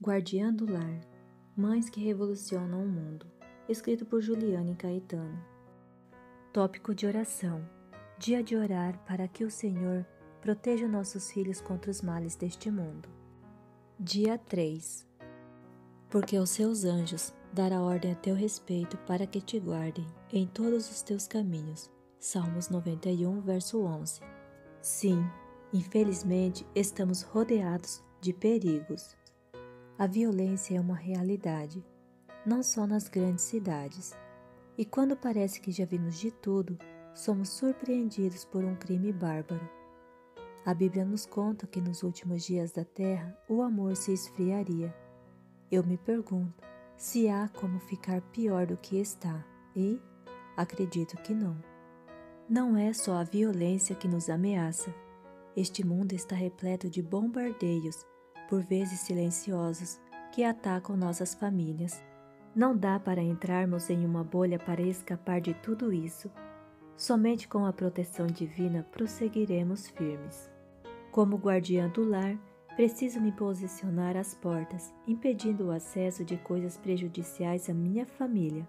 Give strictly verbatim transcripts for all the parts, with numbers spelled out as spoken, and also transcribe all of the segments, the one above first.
Guardiã do Lar, Mães que Revolucionam o Mundo, escrito por Juliane Caetano. Tópico de oração: dia de orar para que o Senhor proteja nossos filhos contra os males deste mundo. Dia três. Porque aos seus anjos dará ordem a teu respeito para que te guardem em todos os teus caminhos. Salmos noventa e um, verso onze. Sim, infelizmente estamos rodeados de perigos. A violência é uma realidade, não só nas grandes cidades. E quando parece que já vimos de tudo, somos surpreendidos por um crime bárbaro. A Bíblia nos conta que nos últimos dias da terra o amor se esfriaria. Eu me pergunto se há como ficar pior do que está, e acredito que não. Não é só a violência que nos ameaça. Este mundo está repleto de bombardeios, por vezes silenciosos, que atacam nossas famílias. Não dá para entrarmos em uma bolha para escapar de tudo isso. Somente com a proteção divina prosseguiremos firmes. Como guardiã do lar, preciso me posicionar às portas, impedindo o acesso de coisas prejudiciais à minha família.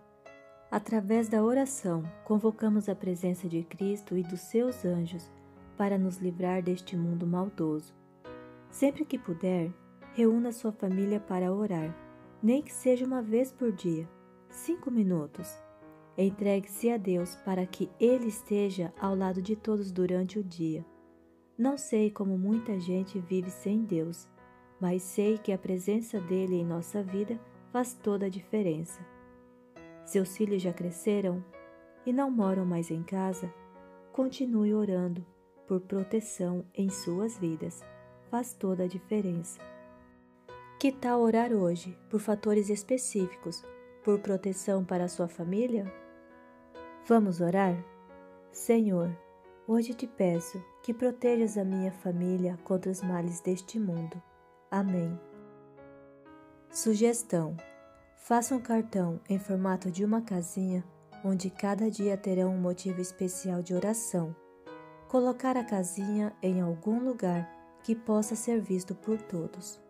Através da oração, convocamos a presença de Cristo e dos seus anjos para nos livrar deste mundo maldoso. Sempre que puder, reúna sua família para orar, nem que seja uma vez por dia, cinco minutos. Entregue-se a Deus para que Ele esteja ao lado de todos durante o dia. Não sei como muita gente vive sem Deus, mas sei que a presença dEle em nossa vida faz toda a diferença. Seus filhos já cresceram e não moram mais em casa? Continue orando por proteção em suas vidas. Faz toda a diferença. Que tal orar hoje por fatores específicos, por proteção para a sua família? Vamos orar? Senhor, hoje te peço que protejas a minha família contra os males deste mundo. Amém. Sugestão: faça um cartão em formato de uma casinha, onde cada dia terá um motivo especial de oração. Colocar a casinha em algum lugar que possa ser visto por todos.